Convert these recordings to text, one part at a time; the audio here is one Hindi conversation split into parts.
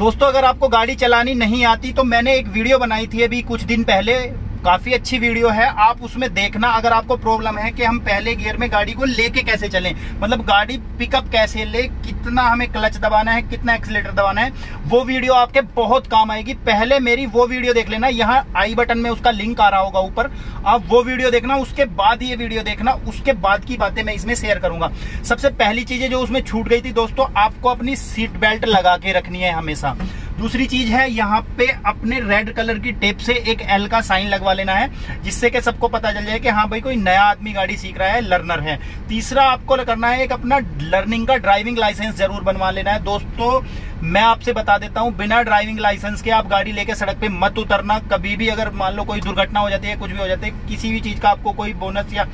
दोस्तों अगर आपको गाड़ी चलानी नहीं आती तो मैंने एक वीडियो बनाई थी अभी कुछ दिन पहले, काफी अच्छी वीडियो है, आप उसमें देखना। अगर आपको प्रॉब्लम है कि हम पहले गियर में गाड़ी को लेके कैसे चलें, मतलब गाड़ी पिकअप कैसे ले, कितना हमें क्लच दबाना है, कितना एक्सीलेटर दबाना है, वो वीडियो आपके बहुत काम आएगी। पहले मेरी वो वीडियो देख लेना, यहाँ आई बटन में उसका लिंक आ रहा होगा ऊपर, आप वो वीडियो देखना, उसके बाद ये वीडियो देखना, उसके बाद की बातें मैं इसमें शेयर करूंगा। सबसे पहली चीजें जो उसमें छूट गई थी दोस्तों, आपको अपनी सीट बेल्ट लगा के रखनी है हमेशा। दूसरी चीज है, यहाँ पे अपने रेड कलर की टेप से एक एल का साइन लगवा लेना है, जिससे कि सबको पता चल जाए कि हाँ भाई कोई नया आदमी गाड़ी सीख रहा है, लर्नर है। तीसरा आपको करना है, एक अपना लर्निंग का ड्राइविंग लाइसेंस जरूर बनवा लेना है। दोस्तों मैं आपसे बता देता हूँ, बिना ड्राइविंग लाइसेंस के आप गाड़ी लेके सड़क पे मत उतरना। कभी भी अगर मान लो कोई दुर्घटना हो जाती है, कुछ भी हो जाती है, किसी भी चीज का आपको कोई बोनस या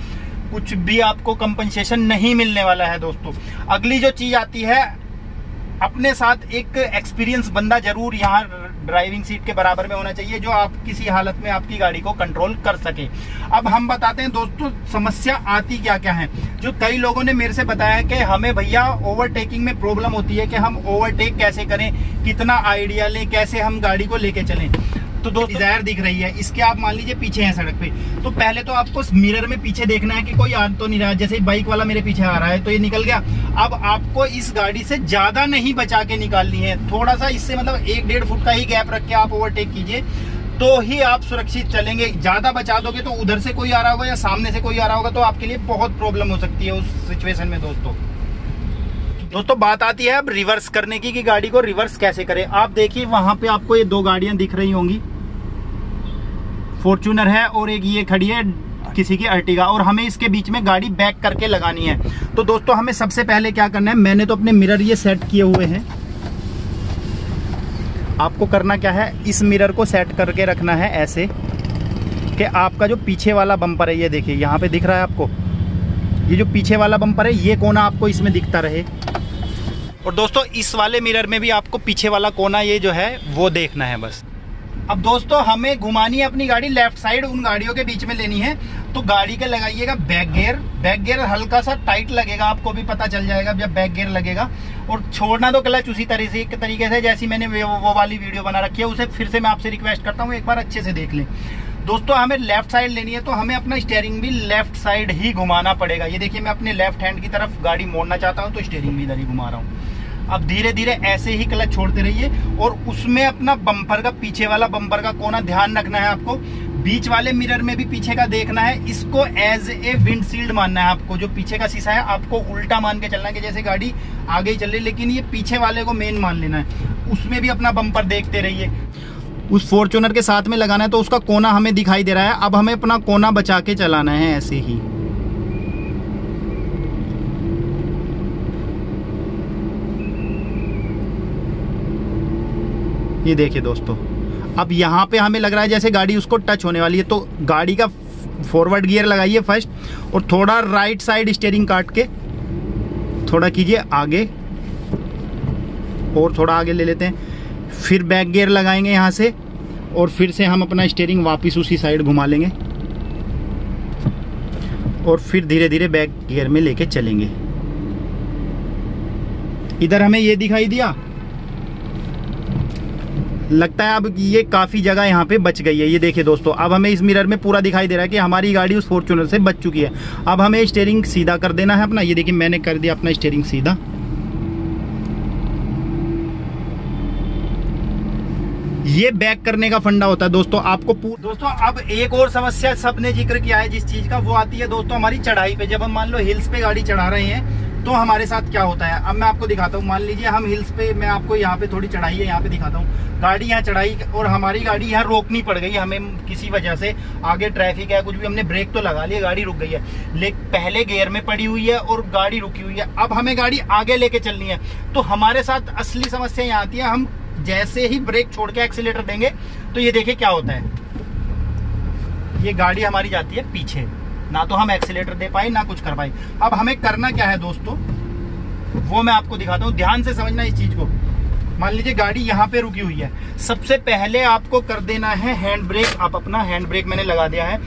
कुछ भी आपको कंपनसेशन नहीं मिलने वाला है दोस्तों। अगली जो चीज आती है, अपने साथ एक एक्सपीरियंस बंदा जरूर यहाँ ड्राइविंग सीट के बराबर में होना चाहिए, जो आप किसी हालत में आपकी गाड़ी को कंट्रोल कर सके। अब हम बताते हैं दोस्तों समस्या आती क्या क्या है। जो कई लोगों ने मेरे से बताया कि हमें भैया ओवरटेकिंग में प्रॉब्लम होती है, कि हम ओवरटेक कैसे करें, कितना आइडिया लें, कैसे हम गाड़ी को लेके चलें। तो दोस्तों डिजायर दिख रही है, इसके आप मान लीजिए पीछे हैं सड़क पे, तो पहले तो आपको मिरर में पीछे देखना है कि कोई आ तो नहीं रहा। जैसे बाइक वाला मेरे पीछे आ रहा है तो ये निकल गया। अब आपको इस गाड़ी से ज्यादा नहीं बचा के निकालनी है, थोड़ा सा इससे मतलब 1-1.5 फुट का ही गैप रख के आप ओवरटेक कीजिए, तो ही आप सुरक्षित चलेंगे। ज्यादा बचा दोगे तो उधर से कोई आ रहा होगा या सामने से कोई आ रहा होगा, तो आपके लिए बहुत प्रॉब्लम हो सकती है उस सिचुएशन में। दोस्तों बात आती है अब रिवर्स करने की, कि गाड़ी को रिवर्स कैसे करें। आप देखिए वहां पे आपको ये दो गाड़ियां दिख रही होंगी, फॉर्च्यूनर है और एक ये खड़ी है किसी की अर्टिगा, और हमें इसके बीच में गाड़ी बैक करके लगानी है। तो दोस्तों हमें सबसे पहले क्या करना है, मैंने तो अपने मिरर ये सेट किए हुए हैं, आपको करना क्या है, इस मिरर को सेट करके रखना है ऐसे कि आपका जो पीछे वाला बम्पर है, ये देखिए यहाँ पे दिख रहा है आपको, ये जो पीछे वाला बम्पर है ये कोना आपको इसमें दिखता रहे। और दोस्तों इस वाले मिरर में भी आपको पीछे वाला कोना ये जो है वो देखना है बस। अब दोस्तों हमें घुमानी है अपनी गाड़ी लेफ्ट साइड, उन गाड़ियों के बीच में लेनी है। तो गाड़ी का लगाइएगा बैक गियर, बैक गियर हल्का सा टाइट लगेगा, आपको भी पता चल जाएगा जब बैक गियर लगेगा। और छोड़ना तो क्लच उसी तरीके से जैसी मैंने वो वाली वीडियो बना रखी है, उसे फिर से मैं आपसे रिक्वेस्ट करता हूँ एक बार अच्छे से देख लें। दोस्तों हमें लेफ्ट साइड लेनी है, तो हमें अपना स्टीयरिंग भी लेफ्ट साइड ही घुमाना पड़ेगा। ये देखिए मैं अपने लेफ्ट हैंड की तरफ गाड़ी मोड़ना चाहता हूँ, तो स्टीयरिंग भी इधर ही घुमा रहा हूँ। अब धीरे धीरे ऐसे ही क्लच छोड़ते रहिए, और उसमें अपना बम्पर का, पीछे वाला बम्पर का कोना ध्यान रखना है आपको। बीच वाले मिरर में भी पीछे का देखना है, इसको एज ए विंडशील्ड मानना है आपको। जो पीछे का शीशा है आपको उल्टा मान के चलना है कि जैसे गाड़ी आगे ही चल रही, लेकिन ये पीछे वाले को मेन मान लेना है। उसमें भी अपना बम्पर देखते रहिए, उस फॉर्च्यूनर के साथ में लगाना है, तो उसका कोना हमें दिखाई दे रहा है। अब हमें अपना कोना बचा के चलाना है ऐसे ही। ये देखिए दोस्तों, अब यहाँ पे हमें लग रहा है जैसे गाड़ी उसको टच होने वाली है, तो गाड़ी का फॉरवर्ड गियर लगाइए फर्स्ट, और थोड़ा राइट साइड स्टीयरिंग काट के थोड़ा कीजिए आगे, और थोड़ा आगे ले लेते हैं। फिर बैक गियर लगाएंगे यहाँ से, और फिर से हम अपना स्टीयरिंग वापस उसी साइड घुमा लेंगे, और फिर धीरे धीरे बैक गियर में लेके चलेंगे। इधर हमें ये दिखाई दिया, लगता है अब ये काफ़ी जगह यहाँ पे बच गई है। ये देखिए दोस्तों, अब हमें इस मिरर में पूरा दिखाई दे रहा है कि हमारी गाड़ी उस फॉर्च्यूनर से बच चुकी है। अब हमें स्टीयरिंग सीधा कर देना है अपना। ये देखिए मैंने कर दिया अपना स्टीयरिंग सीधा, ये बैक करने का फंडा होता है दोस्तों आपको। दोस्तों अब एक और समस्या सबने जिक्र किया है जिस चीज का, वो आती है दोस्तों हमारी चढ़ाई पे। जब हम मान लो हिल्स पे गाड़ी चढ़ा रहे हैं तो हमारे साथ क्या होता है, अब मैं आपको दिखाता हूँ। मान लीजिए हम हिल्स पे, मैं आपको यहाँ पे थोड़ी चढ़ाई है यहाँ पे दिखाता हूँ, गाड़ी यहाँ चढ़ाई और हमारी गाड़ी यहाँ रोकनी पड़ गई हमें किसी वजह से, आगे ट्रैफिक है कुछ भी, हमने ब्रेक तो लगा लिया, गाड़ी रुक गई है, लेकिन पहले गियर में पड़ी हुई है और गाड़ी रुकी हुई है। अब हमें गाड़ी आगे लेके चलनी है, तो हमारे साथ असली समस्या यहाँ आती है। हम जैसे ही ब्रेक छोड़ के एक्सीलेटर देंगे तो ये देखिए क्या होता है, ये गाड़ी हमारी जाती है पीछे, ना तो हम एक्सीलेटर दे पाए ना कुछ कर पाए। अब हमें करना क्या है दोस्तों, वो मैं आपको दिखाता हूँ, ध्यान से समझना इस चीज को। मान लीजिए गाड़ी यहाँ पे रुकी हुई है, सबसे पहले आपको कर देना है हैंड ब्रेक। आप अपना हैंड ब्रेक मैंने लगा दिया है,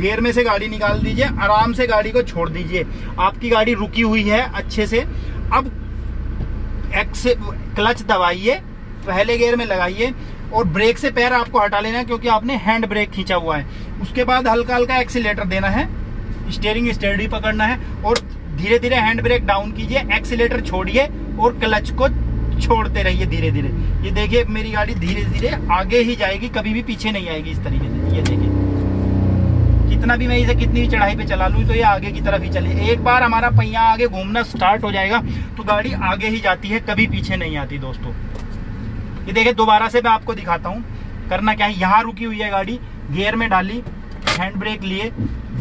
गियर में से गाड़ी निकाल दीजिए, आराम से गाड़ी को छोड़ दीजिए। आपकी गाड़ी रुकी हुई है अच्छे से, अब क्लच दबाइए, पहले गियर में लगाइए और ब्रेक से पैर आपको हटा लेना है क्योंकि आपने हैंड ब्रेक खींचा हुआ है। उसके बाद हल्का हल्का एक्सीलेटर देना है, स्टीयरिंग स्टडी पकड़ना है और धीरे धीरे हैंड ब्रेक डाउन कीजिए, एक्सीलेटर छोड़िए और क्लच को छोड़ते रहिए धीरे धीरे। ये देखिए मेरी गाड़ी धीरे धीरे आगे ही जाएगी, कभी भी पीछे नहीं आएगी। इस तरीके से ये देखिए कितना भी मैं इसे कितनी भी चढ़ाई पे चला लूँ तो ये आगे की तरफ ही चले। एक बार हमारा पहिया आगे घूमना स्टार्ट हो जाएगा तो गाड़ी आगे ही जाती है, कभी पीछे नहीं आती। दोस्तों ये देखिए दोबारा से मैं आपको दिखाता हूँ करना क्या है। यहाँ रुकी हुई है गाड़ी, गियर में डाली, हैंड ब्रेक लिए,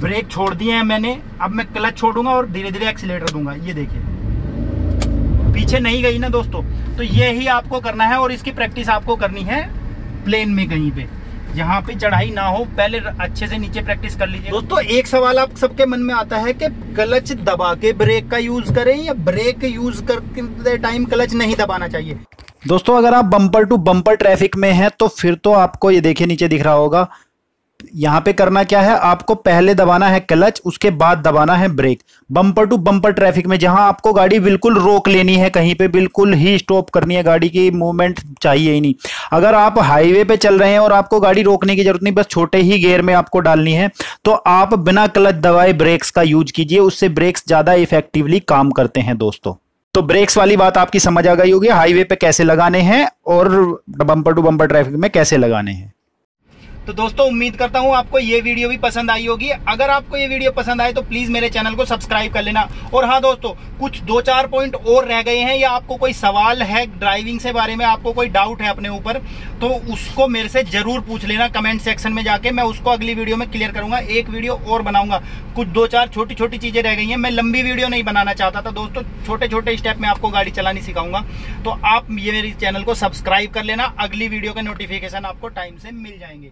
ब्रेक छोड़ दिए हैं मैंने, अब मैं क्लच छोड़ूंगा और धीरे धीरे एक्सीलेटर दूंगा। ये देखिए पीछे नहीं गई ना दोस्तों। तो ये ही आपको करना है और इसकी प्रैक्टिस आपको करनी है प्लेन में कहीं पे, जहाँ पे चढ़ाई ना हो। पहले अच्छे से नीचे प्रैक्टिस कर लीजिए। दोस्तों एक सवाल आप सबके मन में आता है कि क्लच दबा के ब्रेक का यूज करें या ब्रेक यूज करते टाइम क्लच नहीं दबाना चाहिए। दोस्तों अगर आप बम्पर टू बम्पर ट्रैफिक में हैं तो फिर तो आपको ये देखिए नीचे दिख रहा होगा, यहाँ पे करना क्या है, आपको पहले दबाना है क्लच, उसके बाद दबाना है brake. Bumper to bumper traffic में जहां आपको गाड़ी बिल्कुल रोक लेनी है, कहीं पे बिल्कुल ही स्टॉप करनी है, गाड़ी की मूवमेंट चाहिए ही नहीं। अगर आप हाईवे पे चल रहे हैं और आपको गाड़ी रोकने की जरूरत नहीं, बस छोटे ही गियर में आपको डालनी है, तो आप बिना क्लच दबाए ब्रेक्स का यूज कीजिए, उससे ब्रेक्स ज्यादा इफेक्टिवली काम करते हैं। दोस्तों तो ब्रेक्स वाली बात आपकी समझ आ गई होगी, हाईवे पे कैसे लगाने हैं और बम्पर टू बम्पर ट्रैफिक में कैसे लगाने हैं। तो दोस्तों उम्मीद करता हूं आपको ये वीडियो भी पसंद आई होगी। अगर आपको ये वीडियो पसंद आए तो प्लीज मेरे चैनल को सब्सक्राइब कर लेना। और हाँ दोस्तों, कुछ 2-4 पॉइंट और रह गए हैं या आपको कोई सवाल है ड्राइविंग से बारे में, आपको कोई डाउट है अपने ऊपर, तो उसको मेरे से जरूर पूछ लेना कमेंट सेक्शन में जाके। मैं उसको अगली वीडियो में क्लियर करूंगा, एक वीडियो और बनाऊंगा। कुछ 2-4 छोटी छोटी चीजें रह गई हैं, मैं लंबी वीडियो नहीं बनाना चाहता था दोस्तों, छोटे छोटे स्टेप में आपको गाड़ी चलानी सिखाऊंगा। तो आप ये मेरे चैनल को सब्सक्राइब कर लेना, अगली वीडियो के नोटिफिकेशन आपको टाइम से मिल जाएंगे।